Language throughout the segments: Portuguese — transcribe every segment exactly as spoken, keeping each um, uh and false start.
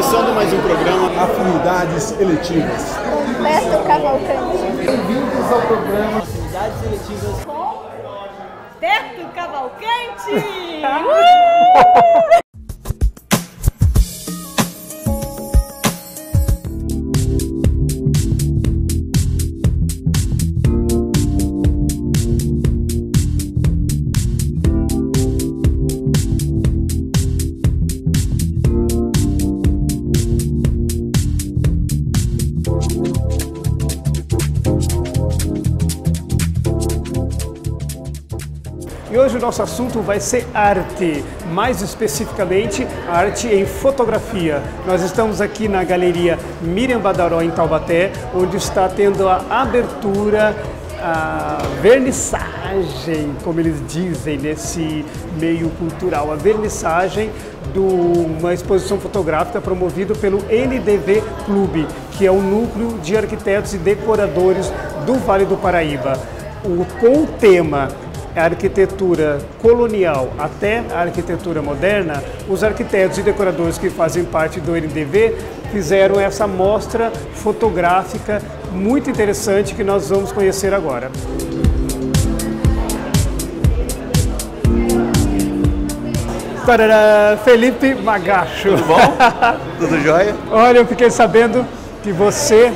Começando mais um programa Afinidades Eletivas. Com Beto Cavalcante. Bem-vindos ao programa Afinidades Eletivas. Com Beto Cavalcante! uh! Hoje o nosso assunto vai ser arte, mais especificamente arte em fotografia. Nós estamos aqui na Galeria Miriam Badaró, em Taubaté, onde está tendo a abertura, a vernissagem, como eles dizem nesse meio cultural, a vernissagem de uma exposição fotográfica promovida pelo N D V Clube, que é o núcleo de arquitetos e decoradores do Vale do Paraiba, com o tema a arquitetura colonial até a arquitetura moderna. Os arquitetos e decoradores que fazem parte do N D V fizeram essa mostra fotográfica muito interessante que nós vamos conhecer agora. Tarará, Felipe Magacho. Tudo bom? Tudo jóia? Olha, eu fiquei sabendo que você,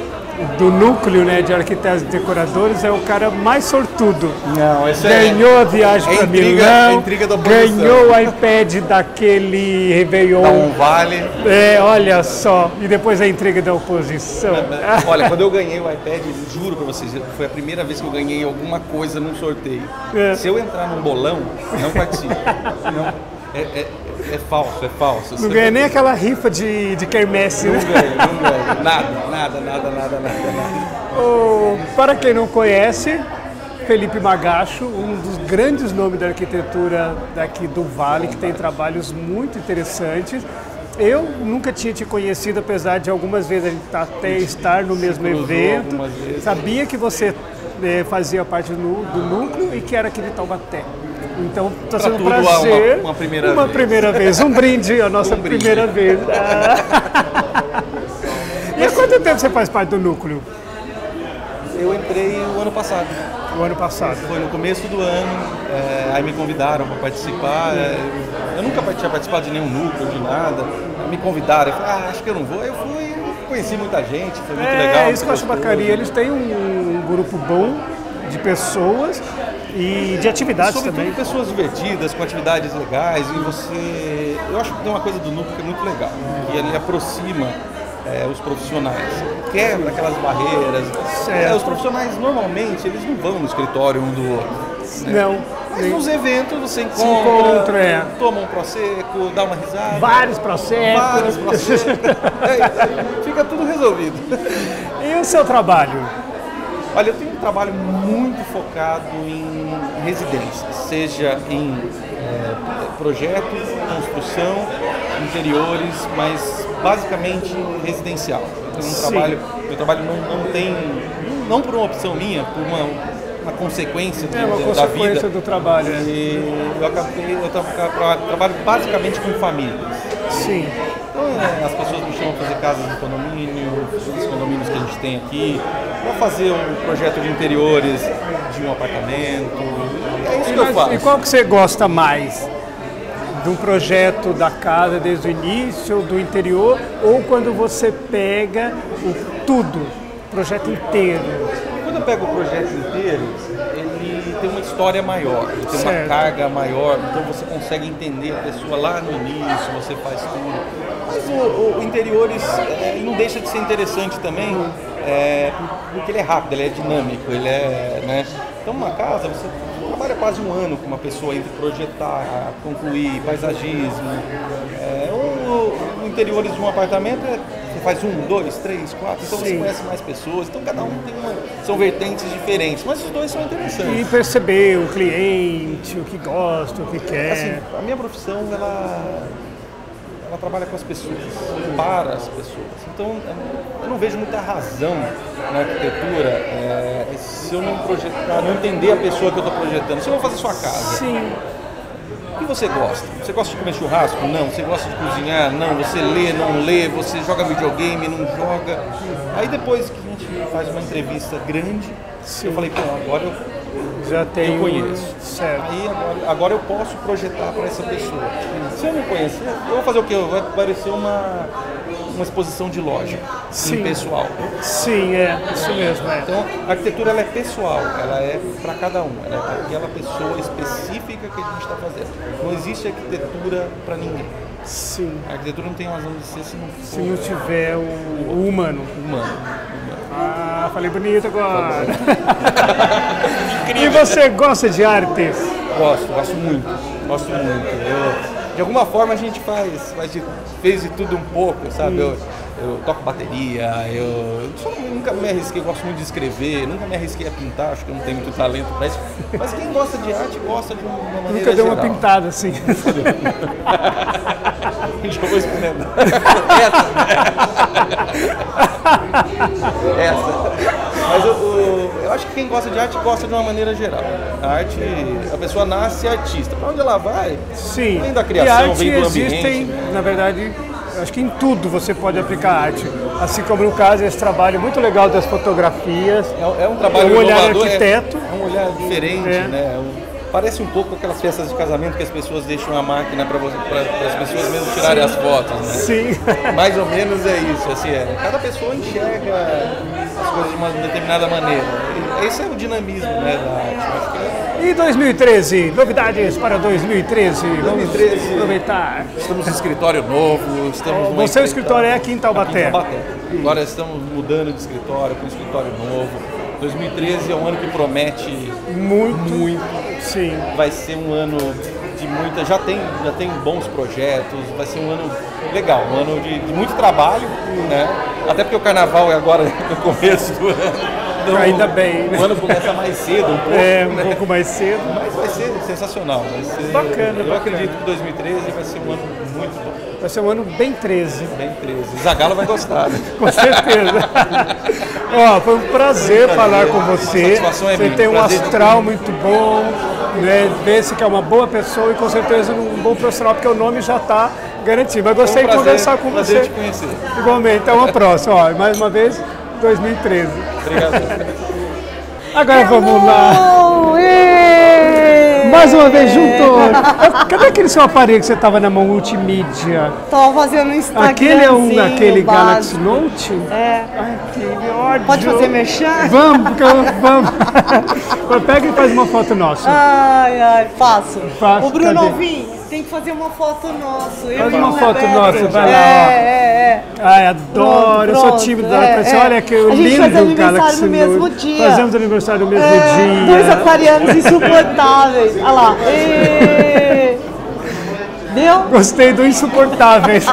do núcleo, né, de arquitetos e decoradores, é o cara mais sortudo. Não, isso ganhou é, a viagem é para Milão, intriga da ganhou o iPad daquele Réveillon. Não vale. É, olha só. E depois a intriga da oposição. Olha, quando eu ganhei o iPad, juro para vocês, foi a primeira vez que eu ganhei alguma coisa num sorteio. É. Se eu entrar num bolão, não participo. Não. É, é, é falso, é falso. Não ganha nem aquela rifa de, de quermesse, né? Não ganha, não ganha. Nada, nada, nada, nada, nada. Oh, para quem não conhece, Felipe Magacho, um dos grandes nomes da arquitetura daqui do Vale, que tem trabalhos muito interessantes. Eu nunca tinha te conhecido, apesar de algumas vezes a gente até estar no mesmo evento. Sabia que você eh, fazia parte do, do núcleo e que era aqui de Taubaté. Então, está sendo um prazer, uma, uma, primeira, uma vez. primeira vez, um brinde, a nossa um brinde. primeira vez. E há quanto tempo você faz parte do núcleo? Eu entrei o ano passado. O ano passado. Foi no começo do ano, é, aí me convidaram para participar. É, eu nunca tinha participado de nenhum núcleo, de nada. Me convidaram, eu falei, ah, acho que eu não vou. Eu fui, conheci muita gente, foi muito é, legal. É, isso que eu acho bacana. Eles têm um, um grupo bom de pessoas e de atividades e também. Pessoas divertidas, com atividades legais. E você... Eu acho que tem uma coisa do núcleo que é muito legal, que ele aproxima é, os profissionais, quebra aquelas barreiras. É, os profissionais, normalmente, eles não vão no escritório um do outro. Né? Não. Mas nos eventos você encontra, encontra é. toma um prosecco, dá uma risada. Vários proseccos. Vários proseccos. É, fica tudo resolvido. E o seu trabalho? Olha, eu tenho um trabalho muito focado em residências, seja em é, projetos, construção, interiores, mas basicamente residencial. Eu tenho um trabalho, meu trabalho não, não tem, não por uma opção minha, por uma... uma consequência do, é, uma da consequência vida. do trabalho. E eu acabei, eu trabalho basicamente com famílias. Sim. Então, é, as pessoas me chamam para fazer casas de condomínio, os condomínios que a gente tem aqui. Vou fazer um projeto de interiores de um apartamento. É isso e que eu mas, faço. E qual que você gosta mais? De um projeto da casa desde o início, do interior, ou quando você pega o tudo, o projeto inteiro? Quando eu pego o projeto inteiro, ele tem uma história maior, ele tem certo. uma carga maior, então você consegue entender a pessoa lá no início, você faz tudo. Mas o, o interiores ele não deixa de ser interessante também, é, porque ele é rápido, ele é dinâmico, ele é, né? Então numa casa você trabalha quase um ano com uma pessoa entre projetar, concluir, paisagismo. É, o, o interiores de um apartamento é faz um, dois, três, quatro, então Sim. você conhece mais pessoas, então cada um tem uma, são vertentes diferentes, mas os dois são interessantes. E perceber o cliente, o que gosta, o que quer. Assim, a minha profissão, ela, ela trabalha com as pessoas, para as pessoas, então eu não vejo muita razão na arquitetura é, se eu não projetar, não entender a pessoa que eu estou projetando. Se eu vou fazer sua casa, Sim. que você gosta? Você gosta de comer churrasco? Não. Você gosta de cozinhar? Não. Você lê? Não lê. Você joga videogame? Não joga. Aí depois que a gente faz uma entrevista grande, sim, eu falei, pô, agora eu, já tenho, eu conheço. Certo. Aí agora, agora eu posso projetar para essa pessoa. Se eu não conhecer, eu vou fazer o quê? Vai parecer uma, uma exposição de loja, sim, impessoal. Sim, é, isso mesmo. É. Então, a arquitetura ela é pessoal, ela é para cada um, ela é para aquela pessoa específica que a gente está fazendo. Não existe arquitetura para ninguém. Sim. A arquitetura não tem razão de ser se não for, se não tiver o, o humano. Humano. Ah, falei bonito agora. E você gosta de artes? Gosto, gosto muito. Gosto muito. Eu, de alguma forma a gente faz, faz de, fez de tudo um pouco, sabe? Eu, eu toco bateria, eu, eu só, nunca me arrisquei, eu gosto muito de escrever, nunca me arrisquei a pintar, acho que eu não tenho muito talento para isso. Mas quem gosta de arte gosta de uma maneira geral. Nunca deu uma pintada assim. Já vou experimentar. Essa. Essa. Mas eu, eu, eu acho que quem gosta de arte gosta de uma maneira geral. A arte, a pessoa nasce artista. Para onde ela vai? Sim. Vem da criação, e arte vem do ambiente. Existem, né? Na verdade, acho que em tudo você pode aplicar arte. Assim como no caso, esse trabalho muito legal das fotografias. É, é um trabalho, é um olhar arquiteto. É, é um olhar diferente, é, né? Um, parece um pouco aquelas peças de casamento que as pessoas deixam a máquina para as pessoas mesmo tirarem, sim, as fotos, né? Sim. Mais ou menos é isso, assim é. Cada pessoa enxerga as coisas de uma determinada maneira. Esse é o dinamismo, né, da arte. E dois mil e treze? Novidades para dois mil e treze? dois mil e treze. Vamos aproveitar. Estamos no escritório novo. Estamos no seu escritório é aqui em Taubaté. Aqui em Taubaté. Agora estamos mudando de escritório para um escritório novo. dois mil e treze é um ano que promete muito, muito. Sim. Vai ser um ano de muita, já tem, já tem bons projetos, vai ser um ano legal, um ano de, de muito trabalho, né? Até porque o carnaval é agora no começo do ano. Então, ainda bem, né? O ano começa mais cedo, um pouco. É, um né? pouco mais cedo. Mas vai ser sensacional. Vai ser, bacana, eu bacana. acredito que dois mil e treze vai ser um ano muito bom. Vai ser um ano bem treze. Bem treze. Zagalo vai gostar. Né? Com certeza. Ó, foi um prazer foi um falar prazer. com você. A satisfação é você minha. Tem um prazer astral muito bom, né? Vê-se que é uma boa pessoa e com certeza um bom profissional, porque o nome já está garantido. Mas gostei um prazer, de conversar com prazer você. Prazer te conhecer. Igualmente. Então, uma próxima. Ó, mais uma vez, dois mil e treze. Obrigado. Agora é vamos bom. lá. Eee. Mais uma vez junto. Cadê aquele seu aparelho que você estava na mão, multimídia? Tava fazendo um Instagram. Aquele é um daquele Galaxy Note? É. Ai, que ódio. Pode fazer mexer? Vamos, porque eu, vamos. Pega e faz uma foto nossa. Ai, ai, faço. faço. O Bruno Alvim. Tem que fazer uma foto nossa. Faz uma foto Rebeca. nossa, vai lá. É, ó. é, é. Ai, adoro, eu sou tímida. É, é. Olha que lindo. A gente faz aniversário Galaxy no mesmo dia. Fazemos aniversário no mesmo é, dia. Dois aquarianos insuportáveis. Olha lá. E... Deu? Gostei do insuportáveis.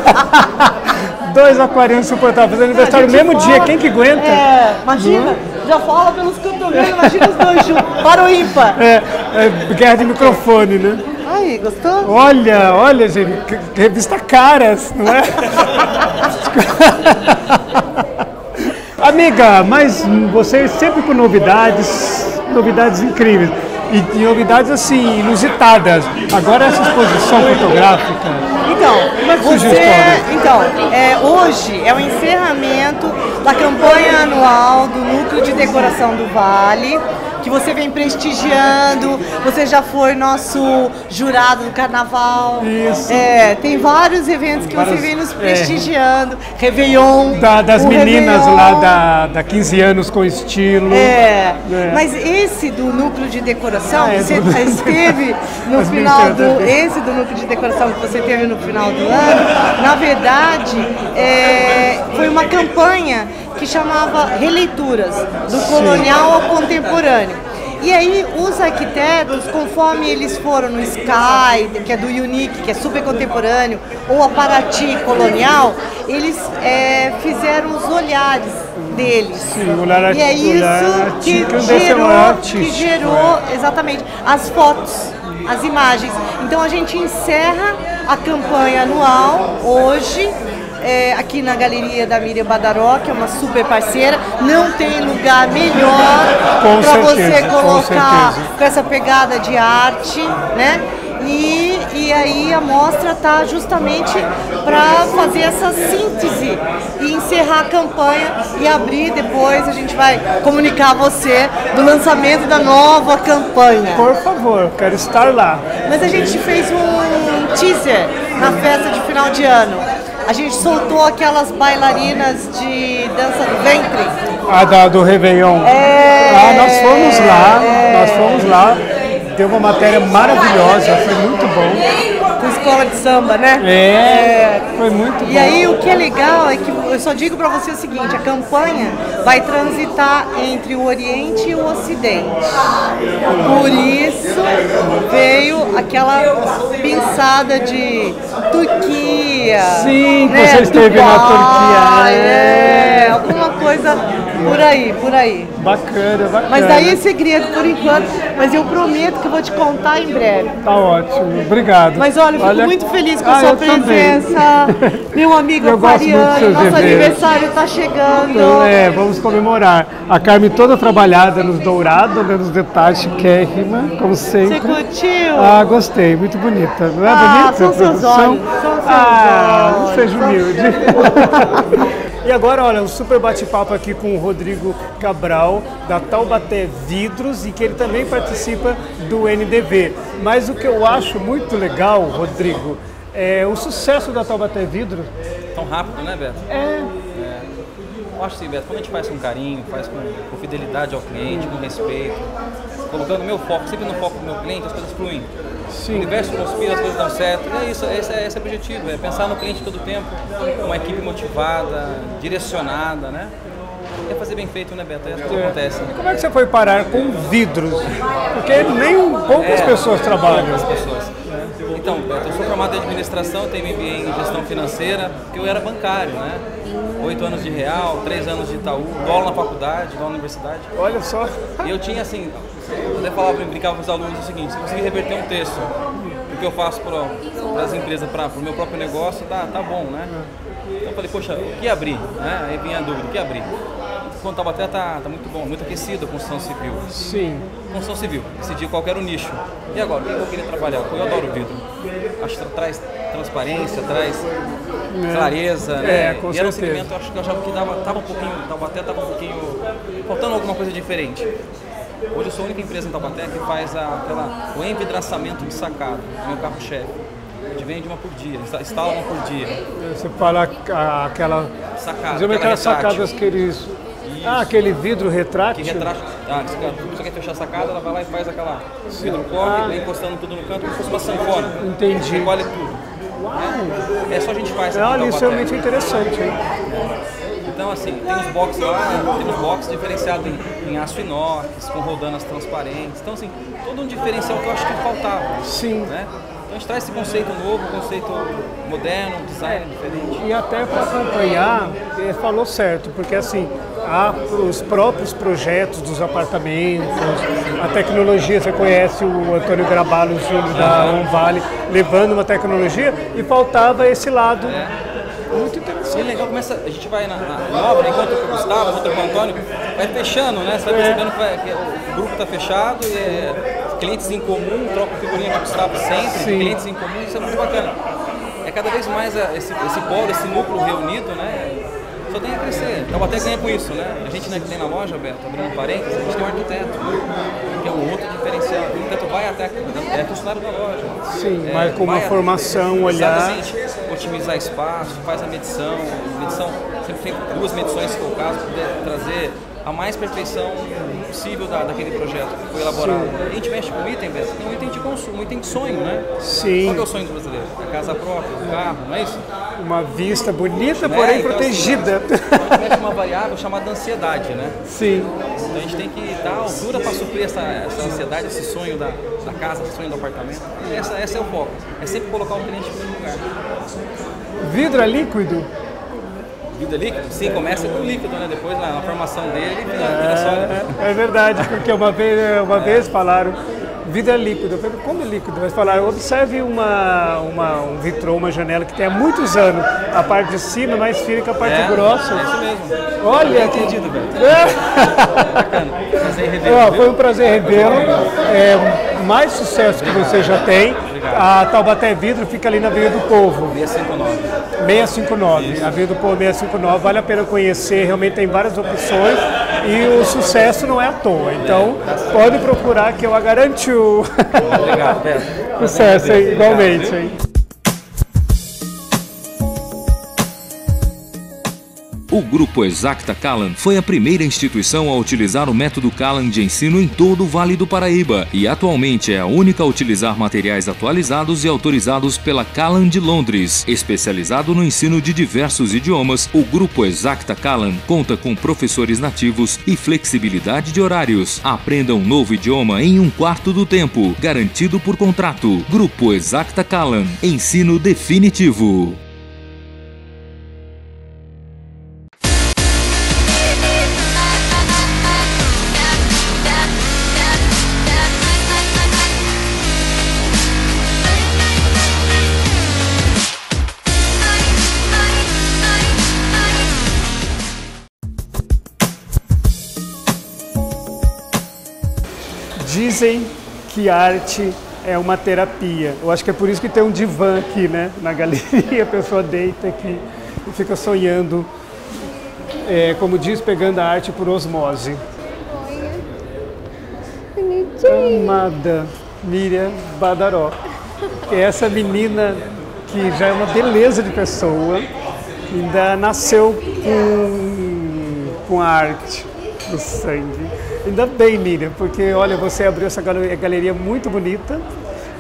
Dois aquarianos insuportáveis. Fazendo aniversário no mesmo dia, quem que aguenta? É, imagina. Hum? Já fala pelos cotovelos, imagina os dois juntos. Para o ímpar. É, é guerra de microfone, né? Aí, gostou? Olha, olha, gente, revista Caras, não é? Amiga, mas você sempre com novidades, novidades incríveis. E, e novidades assim, inusitadas. Agora essa exposição fotográfica. Então, mas você, então é, hoje é o encerramento da campanha anual do Núcleo de Decoração do Vale, que você vem prestigiando, você já foi nosso jurado do carnaval. Isso. É, tem vários eventos que vários, você vem nos prestigiando. É, Réveillon. Da, das meninas Réveillon. lá da, da quinze anos com estilo. É, é. Mas esse do núcleo de decoração, ah, é, você do... esteve no As final do... Esse do núcleo de decoração que você teve no final do ano, na verdade, é, foi uma campanha que chamava Releituras, do colonial ao contemporâneo. E aí os arquitetos, conforme eles foram no Sky, que é do Unique, que é super contemporâneo, ou a Paraty colonial, eles é, fizeram os olhares deles. Sim, olhar, e é isso que gerou, que gerou exatamente as fotos, as imagens. Então a gente encerra a campanha anual hoje, É, aqui na galeria da Miriam Badaró, que é uma super parceira. Não tem lugar melhor para você colocar com, com essa pegada de arte, né? e, e aí a mostra está justamente para fazer essa síntese e encerrar a campanha e abrir depois, a gente vai comunicar a você do lançamento da nova campanha. Por favor, quero estar lá. Mas a gente fez um teaser na festa de final de ano. A gente soltou aquelas bailarinas de dança do ventre. Ah, da, do Réveillon. É... Ah, nós fomos lá, é... nós fomos lá. Deu uma matéria maravilhosa, foi muito bom. Com escola de samba, né? É, foi muito bom. E aí o que é legal é que, eu só digo pra você o seguinte, a campanha vai transitar entre o Oriente e o Ocidente. Por isso veio aquela pinçada de Turquia. Sim, né? Você esteve Dubai, na Turquia. É, é, alguma coisa por aí, por aí. Bacana, bacana. Mas daí é segredo por enquanto, mas eu prometo que eu vou te contar em breve. Tá ótimo, obrigado. Mas olha, eu fico olha... muito feliz com a ah, sua presença. Também. Meu amigo Mariano, nosso dever. Aniversário está chegando. É, vamos comemorar. A Carmen toda trabalhada nos dourados, nos detalhes chiquérrima, como sempre. Você curtiu? Ah, gostei, muito bonita. Não é ah, bonita? São seus olhos, são seus ah, olhos. Não seja humilde. E agora, olha, um super bate-papo aqui com o Rodrigo Cabral, da Taubaté Vidros, e que ele também participa do N D V. Mas o que eu acho muito legal, Rodrigo, é o sucesso da Taubaté Vidros. Tão rápido, né, Beto? É. é. Eu acho que sim, Beto, quando a gente faz com carinho, faz com, com fidelidade ao cliente, com respeito, colocando o meu foco, sempre no foco do meu cliente, as coisas fluem. Sim. O universo conspira, as coisas dão certo. E é isso, esse é, esse é o objetivo, é pensar no cliente todo o tempo, uma equipe motivada, direcionada, né? E é fazer bem feito, né, Beto? É isso que é. acontece. Né? Como é que você foi parar com vidros? Porque nem poucas é, pessoas trabalham. Poucas pessoas. Então, Beto, eu sou formado em administração, tenho M B A em gestão financeira, porque eu era bancário, né? Oito anos de Real, três anos de Itaú, dólar na faculdade, dólar na universidade. Olha só! E eu tinha assim, eu até falava, brincava com os alunos o seguinte, se eu conseguir reverter um terço do que eu faço para as empresas, para o meu próprio negócio, tá, tá bom, né? Então eu falei, poxa, o que abrir? Né? Aí vinha a dúvida, o que abrir? Quando o Taubaté tá, tá muito bom, muito aquecido a construção civil. Sim. Construção civil, decidi qual era o nicho. E agora, o que eu queria trabalhar? Eu adoro vidro. Acho que traz transparência, traz clareza, é, né? É, com e certeza. Era um segmento, acho que eu achava que dava, tava um pouquinho, o Taubaté tava um pouquinho, faltando alguma coisa diferente. Hoje eu sou a única empresa em Taubaté que faz a, aquela, o envidraçamento de sacado, meu carro-chefe. A gente vende uma por dia, instala uma por dia. Você fala aquela... Sacada, aquelas sacadas que eles... Isso. Ah, aquele vidro retrátil? Que retrátil. Ah, se você quer fechar a sacada, ela vai lá e faz aquela... Sim. Vidro corre, ah. vem encostando tudo no canto, como se fosse uma sanfona. Entendi. Recolhe tudo. Uau! É, é só a gente faz. Olha, isso é realmente interessante, hein? Então, assim, tem os boxes lá, tem os boxes diferenciados em, em aço inox, com roldanas transparentes. Então, assim, todo um diferencial que eu acho que faltava. Sim. Né? Então a gente traz esse conceito novo, conceito moderno, design diferente. E até para acompanhar, falou certo, porque assim, há os próprios projetos dos apartamentos, a tecnologia, você conhece o Antônio Grabalho Júnior da uhum. Vale, levando uma tecnologia, e faltava esse lado. É. Muito interessante. E legal, começa, a gente vai na, na obra, enquanto o Gustavo, enquanto o Antônio, vai fechando, né? Você vai percebendo que, vai, que o grupo está fechado, e é, clientes em comum, troca figurinha com o Gustavo sempre, Sim. clientes em comum, isso é muito bacana. É cada vez mais a, esse, esse polo, esse núcleo reunido, né? Só tem a crescer. Então até ganha com isso, né? A gente, né, que tem na loja, Beto, abrindo parênteses, a gente tem um arquiteto, que é um outro diferencial. O arquiteto vai até, é funcionário da loja. Sim, é, vai com uma vai formação, até, olhar. Otimizar espaço, faz a medição, medição, sempre tem duas medições por caso, para trazer a mais perfeição possível da, daquele projeto que foi elaborado. Sim. A gente mexe com item, Beto, tem um item de consumo, um item de sonho, né? Sim. Qual que é o sonho do brasileiro? A casa própria, o carro, não é isso? Uma vista bonita, né? Porém então, protegida. A gente mexe uma variável chamada ansiedade, né? Sim. Então a gente tem que dar altura para suprir essa, essa ansiedade, esse sonho da, da casa, esse sonho do apartamento. Essa, essa é o foco, é sempre colocar um cliente no lugar. Vidro é líquido? Vida líquida? Sim, começa com líquido, né? Depois na, na formação dele, vira, vira só... É, é verdade, porque uma vez, uma é. vez falaram vida líquida. Eu falei, como é líquido? Mas falaram, observe uma, uma, um vitrô, uma janela que tem há muitos anos. A parte de cima é mais fina que a parte é, grossa. É isso mesmo. Olha, entendido, velho. É. Bacana. Prazer revê-lo. Foi um prazer revê-lo. É, mais sucesso que você já tem. Obrigado. A Taubaté Vidro fica ali na Avenida do Povo. seiscentos e cinquenta e nove. seiscentos e cinquenta e nove. Isso. A Avenida do Povo seiscentos e cinquenta e nove. Vale a pena conhecer, realmente tem várias opções e o sucesso não é à toa. Então, é, tá pode procurar que eu a garantiu. Obrigado, Beto. Sucesso, hein? Igualmente. Obrigado, hein? O Grupo Exacta Callan foi a primeira instituição a utilizar o método Callan de ensino em todo o Vale do Paraíba e atualmente é a única a utilizar materiais atualizados e autorizados pela Callan de Londres. Especializado no ensino de diversos idiomas, o Grupo Exacta Callan conta com professores nativos e flexibilidade de horários. Aprenda um novo idioma em um quarto do tempo, garantido por contrato. Grupo Exacta Callan, ensino definitivo. Dizem que arte é uma terapia. Eu acho que é por isso que tem um divã aqui, né? Na galeria, a pessoa deita aqui e fica sonhando, é, como diz, pegando a arte por osmose. Amada Miriam Badaró. É essa menina que já é uma beleza de pessoa, ainda nasceu com, com a arte do sangue. Ainda bem, Miriam, porque olha, você abriu essa galeria muito bonita,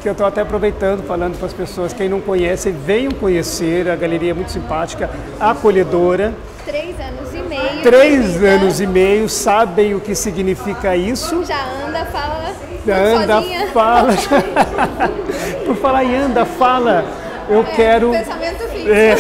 que eu estou até aproveitando, falando para as pessoas, quem não conhece, venham conhecer, a galeria é muito simpática, acolhedora. Três anos e meio. Três anos e meio, sabem o que significa isso? Já anda, fala, já anda, fala. Por falar em anda, fala, eu é, quero... Pensamento fixo. É.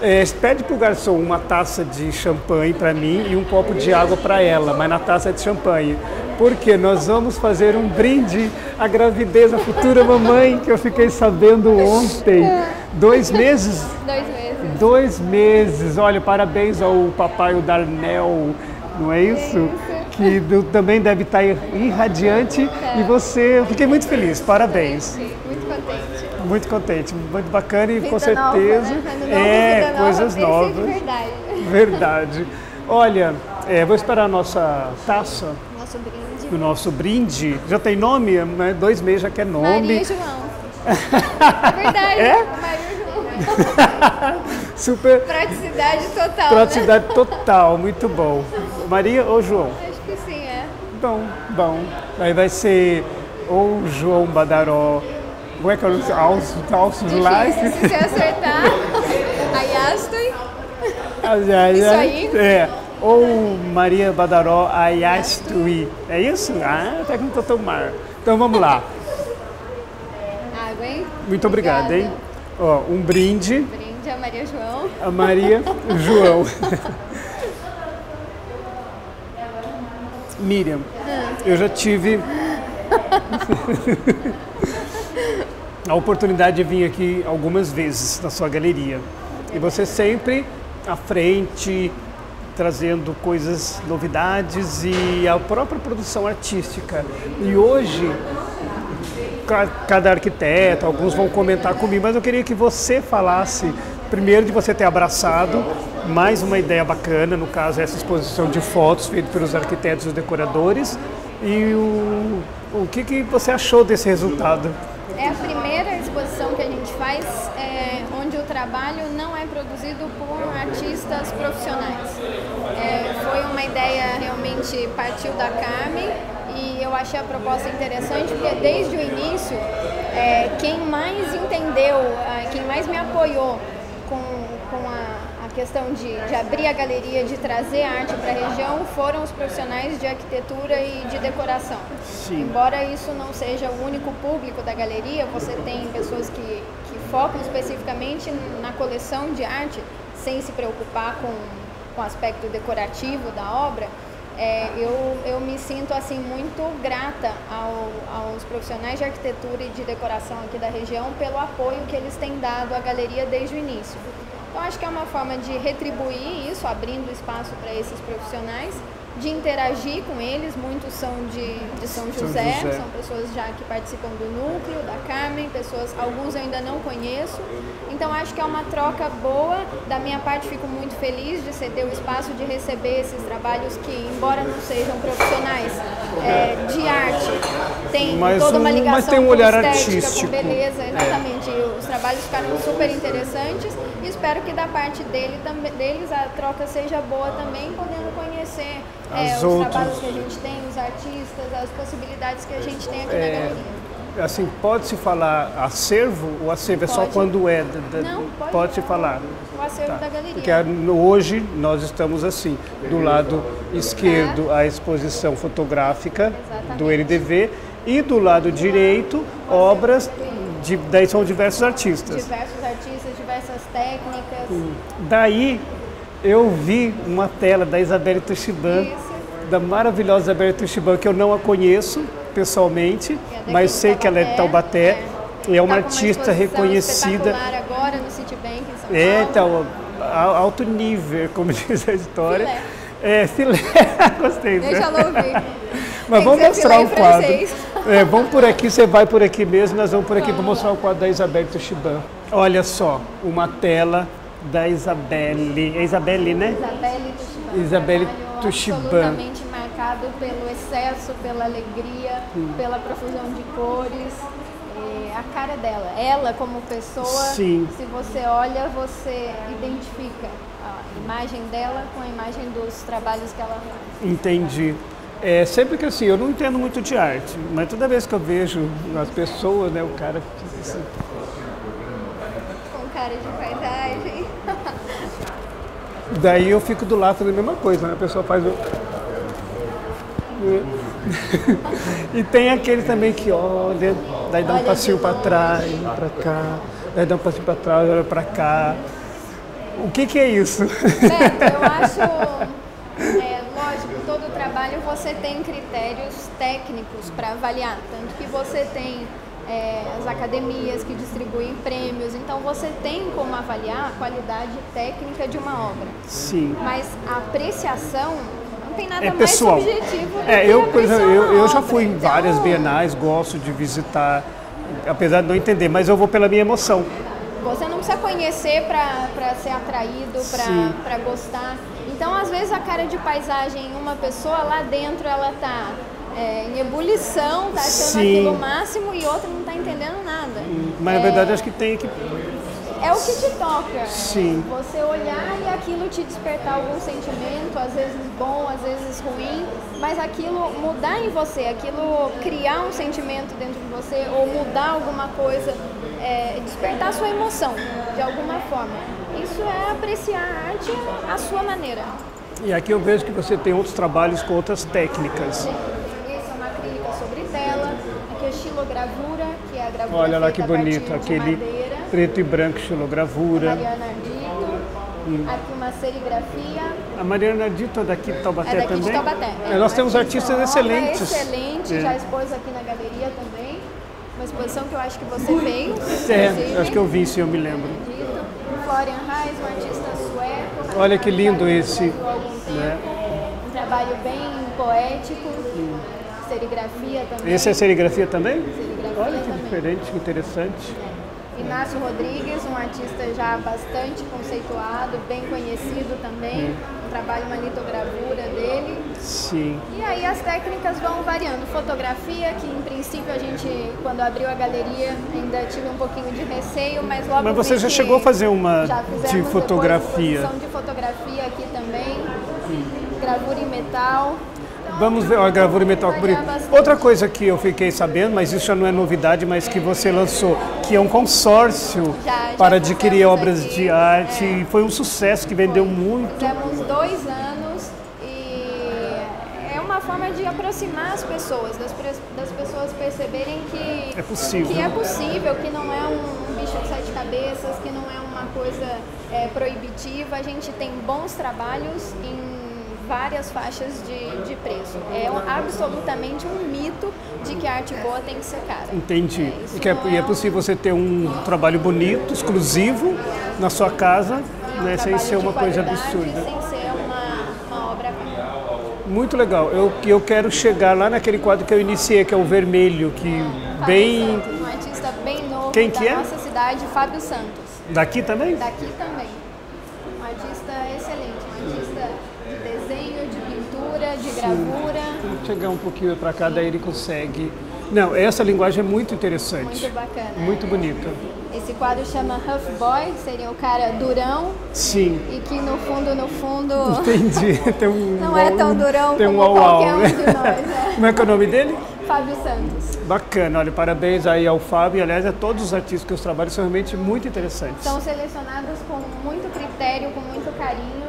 É, pede pro garçom uma taça de champanhe para mim e um copo de água para ela, mas na taça de champanhe. Porque nós vamos fazer um brinde à gravidez da futura mamãe, que eu fiquei sabendo ontem. Dois meses? Dois meses. Dois meses. Olha, parabéns ao papai, o Darnel, não é isso? É isso. Que também deve estar irradiante. É. E você, eu fiquei muito feliz, parabéns. Muito contente. Muito contente, muito bacana e vida com certeza nova, né? Nova, é, coisas novas, de verdade. verdade. Olha, é, vou esperar a nossa taça, nosso brinde. o nosso brinde, já tem nome, né? Dois meses já quer nome. Maria João. É verdade, é? Maria João. Super. Praticidade total. Praticidade né? total, muito bom. Maria ou João? Acho que sim, é. Bom, bom. Aí vai ser ou João Badaró. Como é que eu não sei? Alços likes? Se você acertar, Ayastin. Isso aí? É. Ou Maria Badaró Ayastui. É isso? Ah, até que não estou tão mal. Então vamos lá. Água, hein? Muito obrigado, hein? Ó, um brinde. Um brinde a Maria João. A Maria João. Miriam, eu já tive... a oportunidade de vir aqui algumas vezes na sua galeria. E você sempre à frente, trazendo coisas, novidades e a própria produção artística. E hoje, cada arquiteto, alguns vão comentar comigo, mas eu queria que você falasse, primeiro de você ter abraçado mais uma ideia bacana, no caso essa exposição de fotos feita pelos arquitetos e os decoradores, e o, o que, que você achou desse resultado? É a primeira exposição que a gente faz é, onde o trabalho não é produzido por artistas profissionais. É, foi uma ideia realmente partiu da Carmem e eu achei a proposta interessante porque desde o início é, quem mais entendeu, é, quem mais me apoiou com, com a, a questão de, de abrir a galeria, de trazer arte para a região foram os profissionais de arquitetura e de decoração. Sim. Embora isso não seja o único público da galeria, você tem pessoas que, que focam especificamente na coleção de arte, sem se preocupar com, com o aspecto decorativo da obra, é, eu, eu me sinto assim, muito grata ao, aos profissionais de arquitetura e de decoração aqui da região pelo apoio que eles têm dado à galeria desde o início. Então acho que é uma forma de retribuir isso, abrindo espaço para esses profissionais, de interagir com eles, muitos são de, de São, José, São José, são pessoas já que participam do núcleo, da Carmem, pessoas, alguns eu ainda não conheço, então acho que é uma troca boa, da minha parte fico muito feliz de ceder o espaço, de receber esses trabalhos que, embora não sejam profissionais é, de arte, tem mas toda uma ligação um, mas tem um com olhar estética, artístico. Com beleza, exatamente, é. Os trabalhos ficaram super interessantes e espero que da parte dele, deles a troca seja boa também, podendo conhecer É, os outros... trabalhos que a gente tem, os artistas, as possibilidades que a gente tem aqui é, na galeria. Assim, pode-se falar acervo ou acervo pode. É só quando é? Da, da, não, pode. Pode-se falar. O acervo tá. Da galeria. Porque hoje nós estamos assim, do lado esquerdo a exposição fotográfica Exatamente. do N D V e do lado direito obras, de, daí são diversos artistas. Diversos artistas, diversas técnicas. Daí... Eu vi uma tela da Isabelle Tuchibã, da maravilhosa Isabelle Tuchibã, que eu não a conheço pessoalmente, é mas sei Taubaté, que ela é de Taubaté, é, e é uma tá artista uma reconhecida. Agora no City Bank, em São é, Paulo. Então, alto nível, como diz a história. Filé. É, filé, gostei. Deixa ela ouvir. Mas vamos mostrar o quadro. É, vamos por aqui, você vai por aqui mesmo, nós vamos por aqui para mostrar o quadro da Isabelle Tuchibã. Olha só, uma tela da Isabelle, é Isabelle, né? Isabelle Tuchibã. Isabelle Tuchibã. Absolutamente marcado pelo excesso, pela alegria, hum. pela profusão de cores, é a cara dela. Ela como pessoa, Sim. se você olha, você identifica a imagem dela com a imagem dos trabalhos que ela faz. Entendi. É, sempre que assim, eu não entendo muito de arte, mas toda vez que eu vejo as pessoas, né, o cara... Assim, com cara de vaidade... Daí eu fico do lado fazendo a mesma coisa, né? A pessoa faz o... E tem aquele também que olha, daí dá um passinho para trás, para cá, daí dá um passinho para trás, olha para cá. O que que é isso? Beto, eu acho, é, lógico, todo trabalho você tem critérios técnicos para avaliar, tanto que você tem... É, as academias que distribuem prêmios, então você tem como avaliar a qualidade técnica de uma obra. Sim. Mas a apreciação não tem nada é mais subjetivo do é, que eu, por exemplo, eu, eu já fui em várias então... bienais, gosto de visitar, apesar de não entender, mas eu vou pela minha emoção. Você não precisa conhecer para ser atraído, para gostar. Então, às vezes, a cara de paisagem em uma pessoa lá dentro, ela está... É, em ebulição, tá achando aquilo o máximo e outro não tá entendendo nada. Mas é, na verdade acho que tem que... É o que te toca. Sim. É, você olhar e aquilo te despertar algum sentimento, às vezes bom, às vezes ruim, mas aquilo mudar em você, aquilo criar um sentimento dentro de você ou mudar alguma coisa, é, despertar sua emoção de alguma forma. Isso é apreciar a arte à sua maneira. E aqui eu vejo que você tem outros trabalhos com outras técnicas. Sim. Xilogravura, que é a gravura Olha lá que bonito, aquele madeira. Preto e branco, xilogravura. Mariana Ardito, hum. aqui uma serigrafia. A Mariana Ardito é daqui de Taubaté é daqui também? De Taubaté. É, nós temos artistas excelentes. Excelente, é. Já expôs aqui na galeria também. Uma exposição que eu acho que você veio. É, acho que eu vi, se eu me lembro. Ardito. Florian Reis, um artista sueco. Olha que lindo esse. Né? Um trabalho bem poético. Hum. Serigrafia também. Esse é serigrafia também? Serigrafia Olha que também. diferente, que interessante. É. Inácio Rodrigues, um artista já bastante conceituado, bem conhecido também. Hum. Um trabalho, uma litogravura dele. Sim. E aí as técnicas vão variando. Fotografia, que em princípio a gente, quando abriu a galeria, ainda tive um pouquinho de receio, mas logo Mas você já chegou a fazer uma de fotografia? Já fizemos uma exposição de fotografia aqui também. Hum. Gravura em metal. Vamos ver, ó, a gravura em metal bonito. Outra coisa que eu fiquei sabendo, mas isso já não é novidade, mas que você lançou, que é um consórcio já, já para adquirir obras aqui, de arte. É. E foi um sucesso que vendeu foi. muito. Fizemos dois anos e é uma forma de aproximar as pessoas, das, das pessoas perceberem que é, possível. que é possível, que não é um bicho de sete cabeças, que não é uma coisa é, proibitiva. A gente tem bons trabalhos em várias faixas de, de preço. É um, absolutamente um mito de que a arte boa tem que ser cara. Entendi. É, e que é, é, é possível você ter um trabalho bonito, exclusivo, na sua casa, né, sem ser uma coisa absurda. Sem ser uma, uma obra cara. muito legal. Eu, eu quero chegar lá naquele quadro que eu iniciei, que é o vermelho, que Fábio bem... Santos, um artista bem novo. Quem que da é? Nossa cidade, Fábio Santos. Daqui também? Daqui também. Um artista excelente, um artista de desenho, de pintura, de Sim. gravura. Vou chegar um pouquinho para cá, Sim. daí ele consegue... Não, essa linguagem é muito interessante. Muito bacana. Muito é. bonita. Esse quadro chama Huff Boy, seria o cara durão. Sim. E que no fundo, no fundo... Entendi. Tem um não é tão durão tem como um qualquer um de nós. É. Como é que é o nome dele? Fábio Santos. Bacana. Olha, parabéns aí ao Fábio. Aliás, a todos os artistas que eu trabalho são realmente muito interessantes. São selecionados com muito critério, com muito carinho.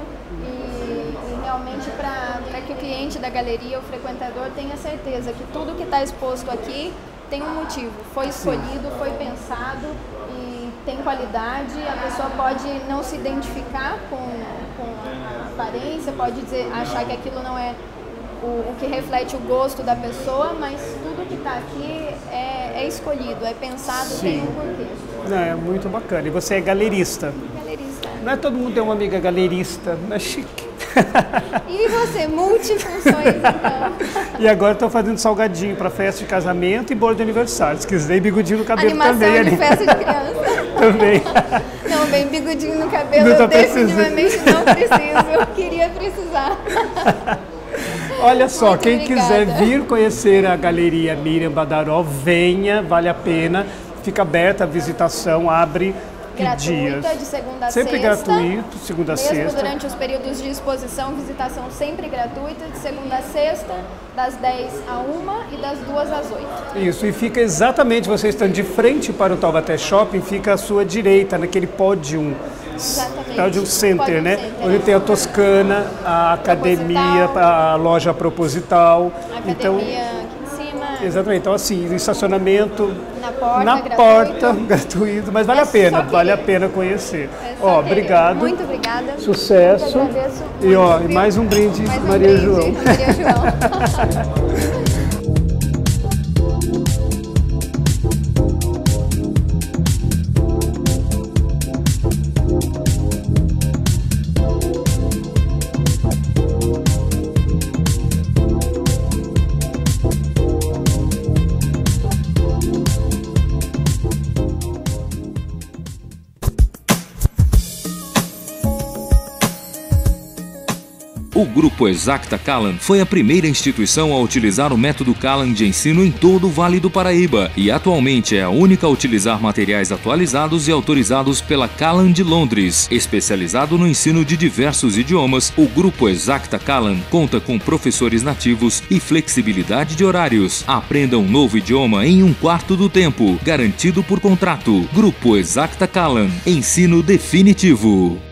Realmente para que o cliente da galeria, o frequentador, tenha certeza que tudo que está exposto aqui tem um motivo, foi escolhido, foi pensado e tem qualidade. A pessoa pode não se identificar com, com a aparência, pode dizer, achar que aquilo não é o, o que reflete o gosto da pessoa, mas tudo que está aqui é, é escolhido, é pensado, Sim. tem um porquê. Não, é muito bacana. E você é galerista? Galerista. Não é todo mundo tem uma amiga galerista, não é chique. E você, multifunções então. E agora estou fazendo salgadinho para festa de casamento e bolo de aniversário. Se quiser, bigodinho no cabelo Animação também. Animação de festa de criança. Também. Não, bem, bigodinho no cabelo não eu definitivamente precisando. Não preciso. Eu queria precisar. Olha só, Muito quem obrigada. quiser vir conhecer a Galeria Miriam Badaró, venha, vale a pena. Fica aberta a visitação, abre... gratuita, dias. de segunda a sempre sexta. Sempre gratuito, segunda a sexta. Mesmo durante os períodos de exposição, visitação sempre gratuita, de segunda a sexta, das dez à uma e das duas às oito. Isso, e fica exatamente, vocês estão de frente para o Taubaté Shopping, fica à sua direita, naquele pódio Pódio Center, né? Center, onde é. tem a Toscana, a Academia, a Loja Proposital. A academia então, aqui em cima. Exatamente, então assim, estacionamento... Porta, na gratuito. porta, gratuito, mas vale é a pena, vale a pena conhecer. É ó, querer. obrigado. Muito obrigada. Sucesso. Muito agradeço. E ó, e mais um brinde, mais um Maria, brinde. João. Maria João. O Grupo Exacta Callan foi a primeira instituição a utilizar o método Callan de ensino em todo o Vale do Paraíba e atualmente é a única a utilizar materiais atualizados e autorizados pela Callan de Londres. Especializado no ensino de diversos idiomas, o Grupo Exacta Callan conta com professores nativos e flexibilidade de horários. Aprenda um novo idioma em um quarto do tempo, garantido por contrato. Grupo Exacta Callan, ensino definitivo.